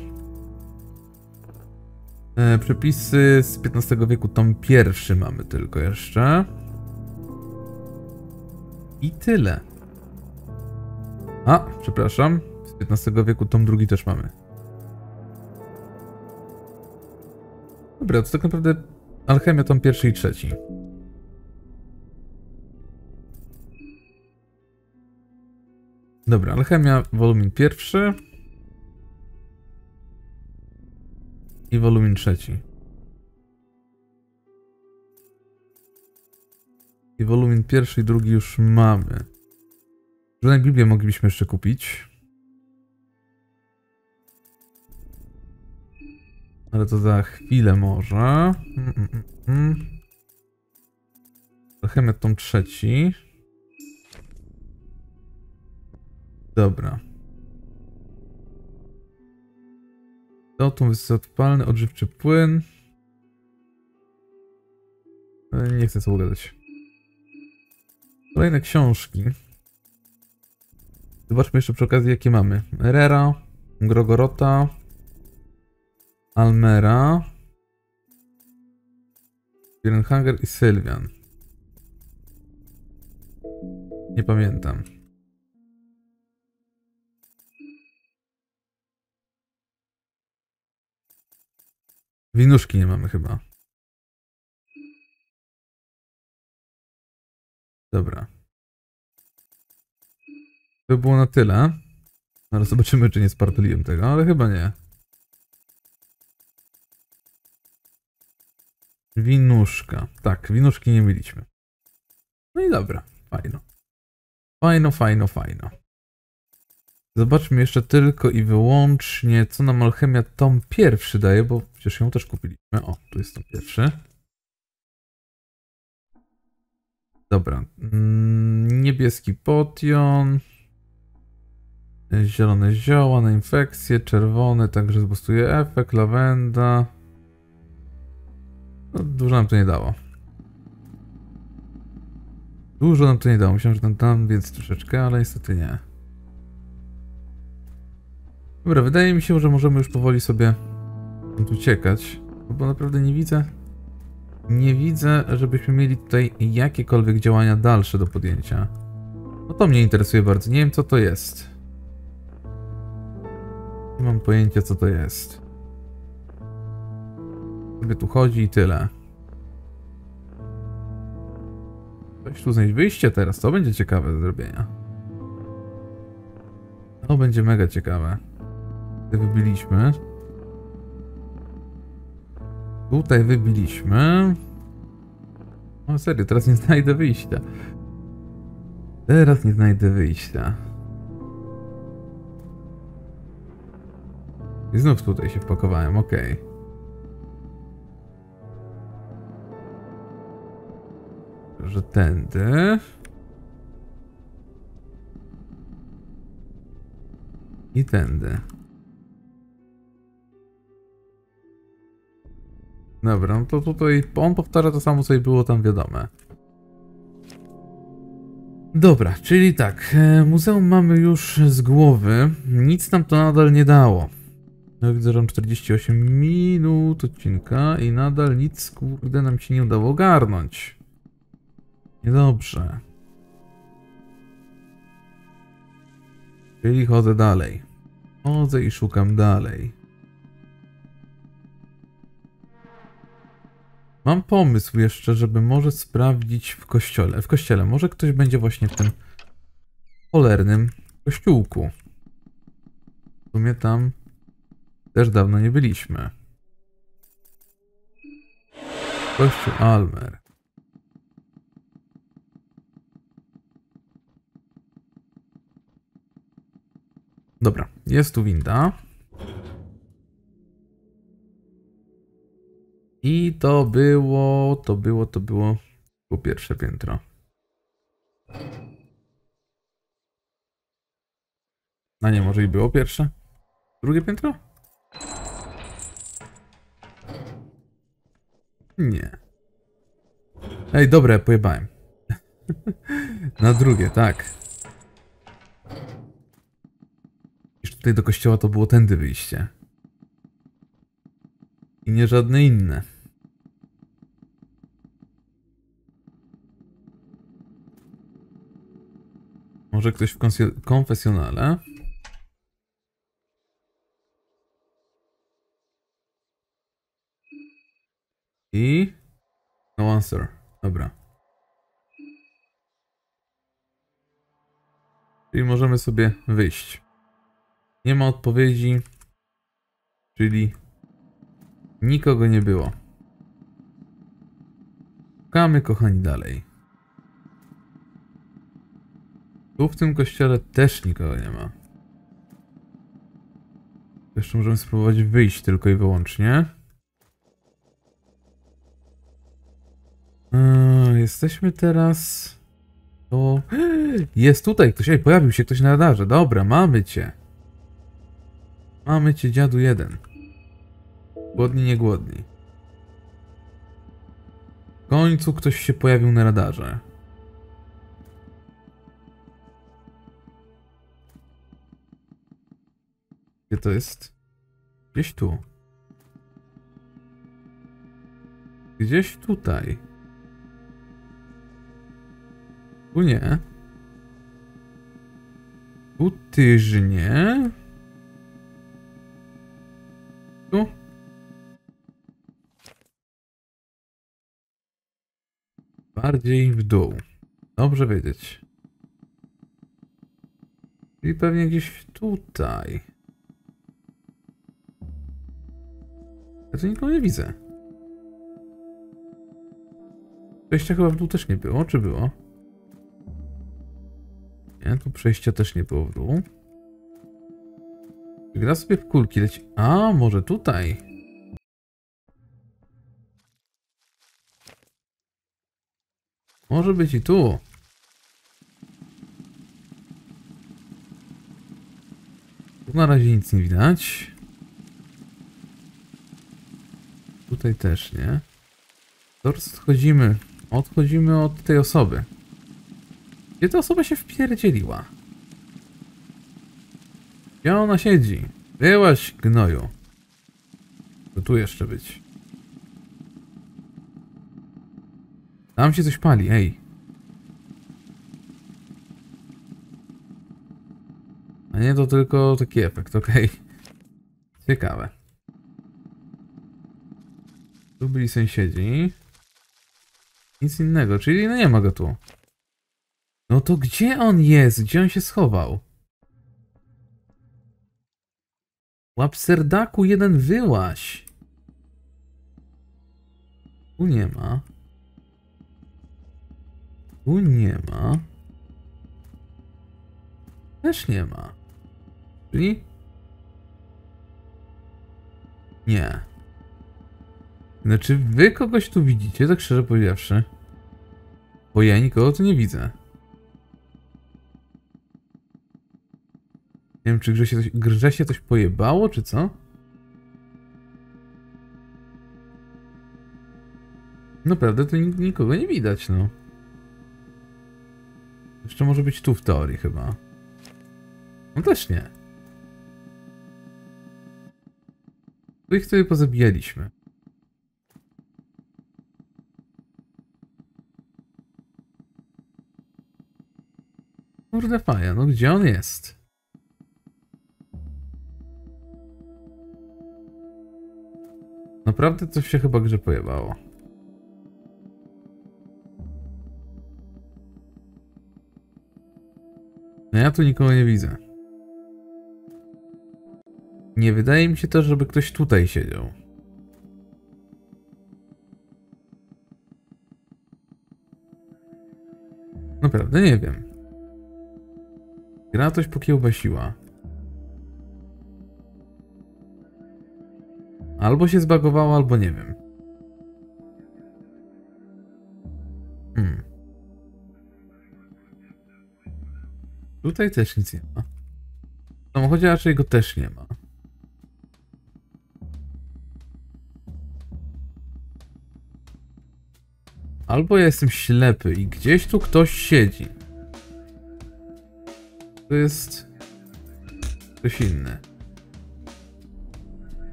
E, przepisy z piętnastego wieku tom pierwszy mamy tylko jeszcze. I tyle. A, przepraszam. Z piętnastego wieku tom drugi też mamy. Dobra, to tak naprawdę alchemia tom pierwszy i trzeci. Dobra, alchemia, wolumin pierwszy i wolumin trzeci. I wolumin pierwszy i drugi już mamy. Żadnej Biblię moglibyśmy jeszcze kupić. Ale to za chwilę może. Mm, mm, mm. Alchemia tom trzeci. Dobra. Dotum wysokoodpalny, odżywczy płyn. Nie chcę sobie gadać. Kolejne książki. Zobaczmy jeszcze przy okazji jakie mamy. Rera, Grogorota, Almera, Fear and Hunger i Sylwian. Nie pamiętam. Winuszki nie mamy chyba. Dobra. To było na tyle. Zaraz zobaczymy, czy nie spartyliłem tego, ale chyba nie. Winuszka. Tak, winuszki nie mieliśmy. No i dobra, fajno. Fajno, fajno, fajno. Zobaczmy jeszcze tylko i wyłącznie, co nam alchemia tom pierwszy daje, bo przecież ją też kupiliśmy. O, tu jest tom pierwszy. Dobra. Niebieski potion. Zielone zioła na infekcję. Czerwony także zbustuje efekt. Lawenda. No, dużo nam to nie dało. Dużo nam to nie dało. Myślałem, że tam dam więc troszeczkę, ale niestety nie. Dobra, wydaje mi się, że możemy już powoli sobie uciekać, bo naprawdę nie widzę, nie widzę, żebyśmy mieli tutaj jakiekolwiek działania dalsze do podjęcia. No to mnie interesuje bardzo, nie wiem co to jest. Nie mam pojęcia co to jest. Sobie tu chodzi i tyle. Coś tu znaleźć wyjście teraz, to będzie ciekawe do zrobienia. To będzie mega ciekawe. Wybiliśmy. Tutaj wybiliśmy. O serio, teraz nie znajdę wyjścia. Teraz nie znajdę wyjścia. I znów tutaj się wpakowałem, ok. Że tędy. I tędy. Dobra, no to tutaj on powtarza to samo, co i było tam wiadome. Dobra, czyli tak, muzeum mamy już z głowy, nic nam to nadal nie dało. No widzę, że mam czterdzieści osiem minut odcinka i nadal nic, kurde, nam się nie udało ogarnąć. Niedobrze. Czyli chodzę dalej. Chodzę i szukam dalej. Mam pomysł jeszcze, żeby może sprawdzić w kościele. W kościele. Może ktoś będzie właśnie w tym cholernym kościółku. W sumie tam też dawno nie byliśmy. Kościół Almer. Dobra, jest tu winda. I to było, to było, to było, było pierwsze piętro. A nie, może i było pierwsze? Drugie piętro? Nie. Ej, dobra, pojebałem. Na drugie, tak. Już tutaj do kościoła to było tędy wyjście. I nie żadne inne. Może ktoś w konfesjonale? I... no answer. Dobra. Czyli możemy sobie wyjść. Nie ma odpowiedzi. Czyli... nikogo nie było. Szukamy, kochani, dalej. Tu w tym kościele też nikogo nie ma. Jeszcze możemy spróbować wyjść tylko i wyłącznie. Yy, jesteśmy teraz... To... Jest tutaj ktoś. Ej, pojawił się ktoś na radarze. Dobra, mamy cię. Mamy cię, dziadu jeden. Głodni, nie głodni. W końcu ktoś się pojawił na radarze. Gdzie to jest? Gdzieś tu. Gdzieś tutaj. Tu nie. Tu tyż nie. Tu. Bardziej w dół. Dobrze wiedzieć. I pewnie gdzieś tutaj. Ja tu nikogo nie widzę. Przejścia chyba w dół też nie było, czy było? Nie, tu przejścia też nie było w dół. Gra sobie w kulki leci. A, może tutaj? Może być i tu. Tu na razie nic nie widać. Tutaj też nie. Teraz odchodzimy. Odchodzimy od tej osoby. Gdzie ta osoba się wpierdzieliła? Gdzie ona siedzi? Byłaś, gnoju. To tu jeszcze być. Tam się coś pali, ej. A nie, to tylko taki efekt, okej. Okay. Ciekawe. Tu byli sąsiedzi. Nic innego, czyli no nie ma go tu. No to gdzie on jest? Gdzie on się schował? Łapserdaku jeden wyłaś. Tu nie ma. Tu nie ma. Też nie ma. Czyli? Nie. Znaczy wy kogoś tu widzicie, tak szczerze powiedziawszy. Bo ja nikogo tu nie widzę. Nie wiem, czy grze się coś, grze się coś pojebało, czy co? Naprawdę tu nikogo nie widać, no. Jeszcze może być tu w teorii chyba. No też nie. Tu ich tutaj pozabijaliśmy. Kurde faja, no gdzie on jest? Naprawdę coś się chyba grze pojebało. No ja tu nikogo nie widzę. Nie wydaje mi się też, żeby ktoś tutaj siedział. Naprawdę nie wiem. Gra coś pokiełbasiła. Albo się zbagowało, albo nie wiem. Hmm. Tutaj też nic nie ma. W samochodzie raczej go też nie ma. Albo ja jestem ślepy i gdzieś tu ktoś siedzi. To jest coś inne.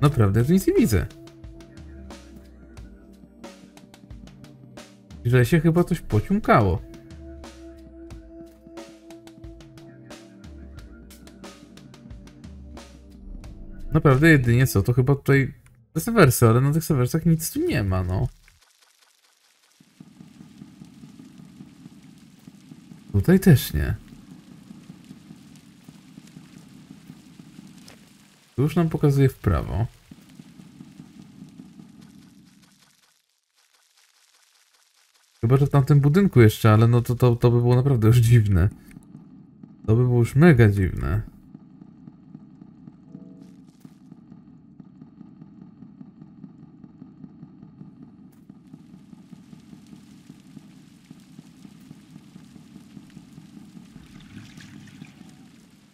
Naprawdę tu nic nie widzę. Że się chyba coś pociąkało. Naprawdę jedynie co, to chyba tutaj sewersy, ale na tych sewersach nic tu nie ma, no. Tutaj też nie. Tu już nam pokazuje w prawo. Chyba, że w tamtym budynku jeszcze, ale no to, to, to by było naprawdę już dziwne. To by było już mega dziwne.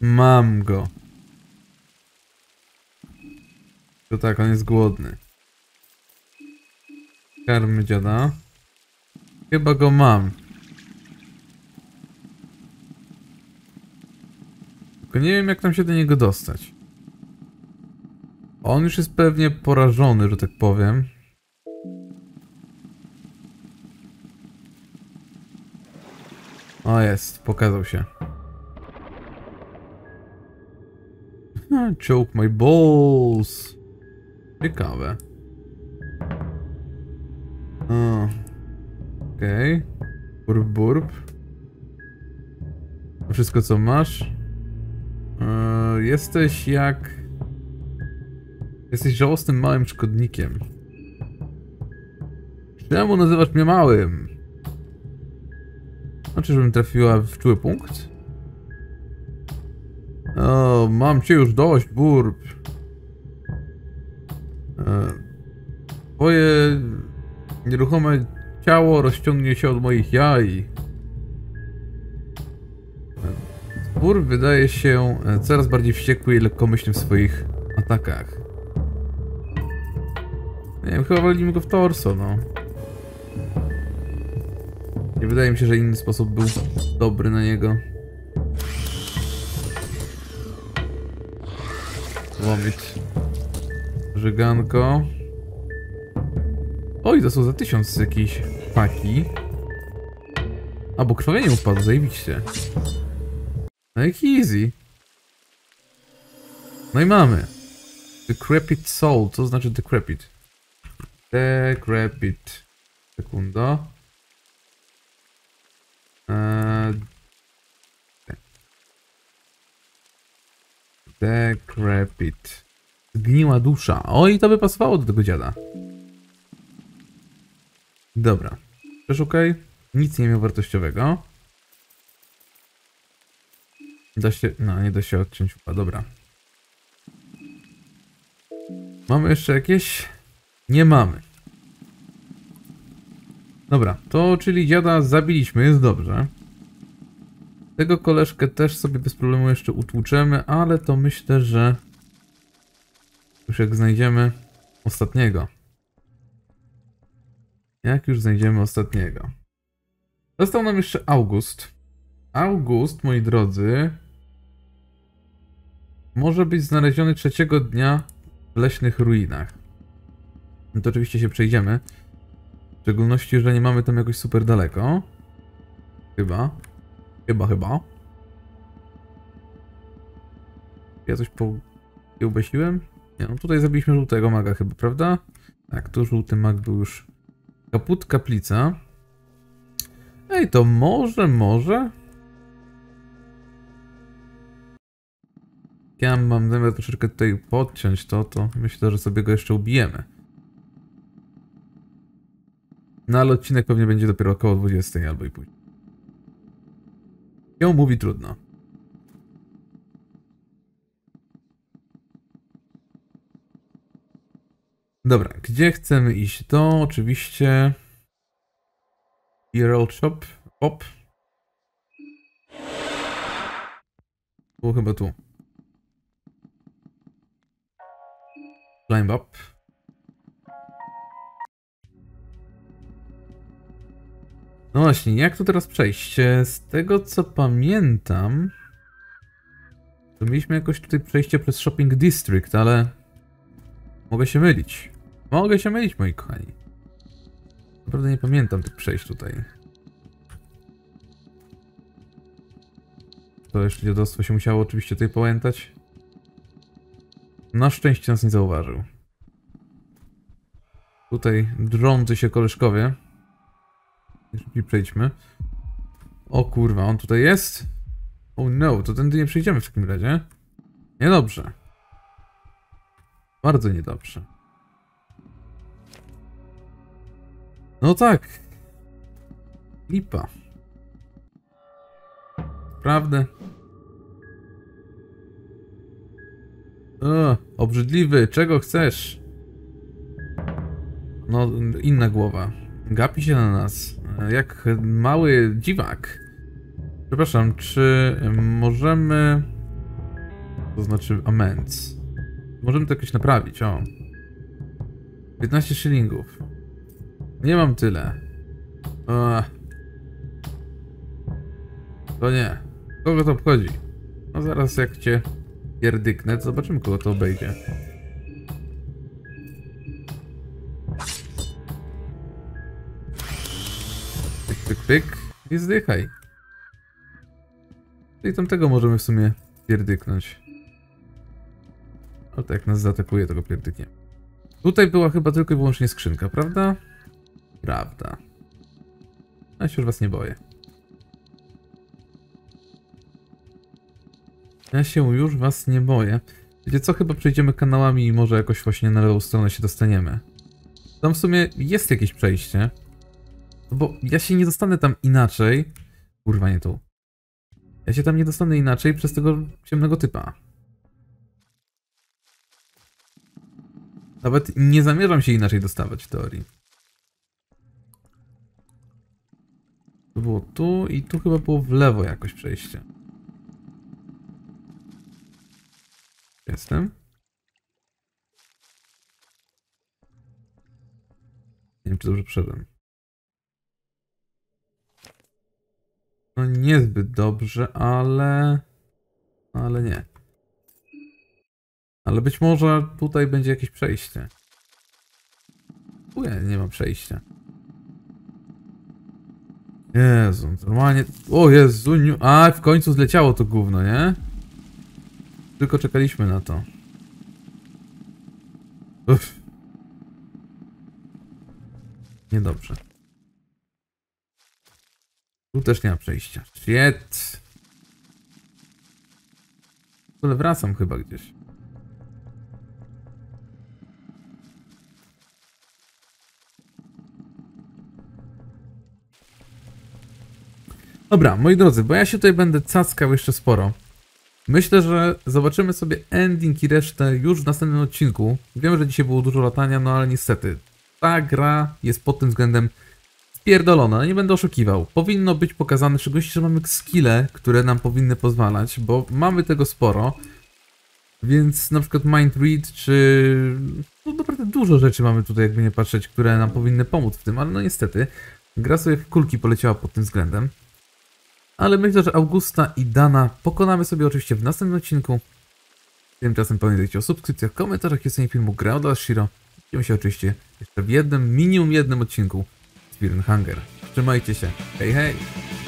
Mam go. To tak, on jest głodny. Karmy dziada. Chyba go mam. Tylko nie wiem, jak tam się do niego dostać. On już jest pewnie porażony, że tak powiem. O, jest, pokazał się. Choke my balls. Ciekawe. O. Okej. Burp, burp. To wszystko co masz. Yy, jesteś jak... Jesteś żałosnym małym szkodnikiem. Czemu nazywasz mnie małym? Znaczy, żebym trafiła w czuły punkt? O, mam cię już dość, Burp. Twoje nieruchome ciało rozciągnie się od moich jaj. Burp wydaje się coraz bardziej wściekły i lekkomyślny w swoich atakach. Nie wiem, chyba walimy go w torso, no. Nie wydaje mi się, że inny sposób był dobry na niego. Łomit. Żyganko. Oj, to są za tysiąc jakieś paki. A, bo krwawienie upadło, zajebiście. No jak easy. No i mamy. Decrepit soul, co znaczy decrepit? Decrepit. Sekunda. Eee... Decrepit. Zgniła dusza. Oj, to by pasowało do tego dziada. Dobra. Przeszukaj. Nic nie miał wartościowego. Da się... No, nie da się odciąć upa. Dobra. Mamy jeszcze jakieś? Nie mamy. Dobra. To, czyli dziada zabiliśmy. Jest dobrze. Tego koleżkę też sobie bez problemu jeszcze utłuczemy, ale to myślę, że już jak znajdziemy ostatniego. Jak już znajdziemy ostatniego. Został nam jeszcze August. August, moi drodzy, może być znaleziony trzeciego dnia w leśnych ruinach. No to oczywiście się przejdziemy. W szczególności, że nie mamy tam jakoś super daleko. Chyba. Chyba, chyba. Ja coś po... nie ubesiłem? Nie, no tutaj zabiliśmy żółtego maga chyba, prawda? Tak, tu żółty mag był już... Kaput, kaplica. Ej, to może, może? Ja mam zamiar troszeczkę tutaj podciąć to, to myślę, że sobie go jeszcze ubijemy. No ale odcinek pewnie będzie dopiero około dwudziestej albo i później. Ją mówi trudno. Dobra, gdzie chcemy iść? To oczywiście... Ero Chop Op. Tu chyba tu. Climb up. No właśnie, jak tu teraz przejść? Z tego co pamiętam, to mieliśmy jakoś tutaj przejście przez Shopping District, ale mogę się mylić. Mogę się mylić, moi kochani. Naprawdę nie pamiętam tych przejść tutaj. To jeszcze dziadostwo się musiało oczywiście tutaj pamiętać. Na szczęście nas nie zauważył. Tutaj drący się koleżkowie. Szybciej przejdźmy. O kurwa, on tutaj jest? Oh no, to tędy nie przejdziemy w takim razie. Niedobrze. Bardzo niedobrze. No tak. Lipa. Prawda? O, obrzydliwy, czego chcesz? No, inna głowa. Gapi się na nas, jak mały dziwak. Przepraszam, czy możemy... To znaczy amends. Możemy to jakoś naprawić, o. piętnaście szylingów. Nie mam tyle. O. To nie. Kogo to obchodzi? No zaraz jak cię pierdyknę, to zobaczymy kogo to obejdzie. Pyk, pyk, pyk. I zdychaj. I tamtego możemy w sumie pierdyknąć. Ale tak jak nas zaatakuje, tego pierdyknie. Tutaj była chyba tylko i wyłącznie skrzynka, prawda? Prawda. Ja się już was nie boję. Ja się już was nie boję. Wiecie co, chyba przejdziemy kanałami i może jakoś właśnie na lewą stronę się dostaniemy. Tam w sumie jest jakieś przejście. No bo ja się nie dostanę tam inaczej. Kurwa, nie tu. Ja się tam nie dostanę inaczej przez tego ciemnego typa. Nawet nie zamierzam się inaczej dostawać w teorii. To było tu i tu chyba było w lewo jakoś przejście. Jestem. Nie wiem, czy dobrze przeszedłem. No niezbyt dobrze, ale... Ale nie. Ale być może tutaj będzie jakieś przejście. Uje, nie ma przejścia. Jezu, normalnie... O Jezu, nie... A, w końcu zleciało to gówno, nie? Tylko czekaliśmy na to. Uff. Niedobrze. Tu też nie ma przejścia. Shit. Ale wracam chyba gdzieś. Dobra, moi drodzy, bo ja się tutaj będę cackał jeszcze sporo. Myślę, że zobaczymy sobie ending i resztę już w następnym odcinku. Wiem, że dzisiaj było dużo latania, no ale niestety ta gra jest pod tym względem spierdolona, nie będę oszukiwał. Powinno być pokazane, szczególnie, że mamy skille, które nam powinny pozwalać, bo mamy tego sporo. Więc na przykład mind read, czy... No naprawdę dużo rzeczy mamy tutaj, jakby nie patrzeć, które nam powinny pomóc w tym, ale no niestety gra sobie w kulki poleciała pod tym względem. Ale myślę, że Augusta i Dana pokonamy sobie oczywiście w następnym odcinku. Tymczasem pamiętajcie o subskrypcjach, komentarzach, jedzeniu filmu Gra dla Shiro. Widzimy się oczywiście jeszcze w jednym, minimum jednym odcinku z Fear and Hunger. Trzymajcie się, hej hej!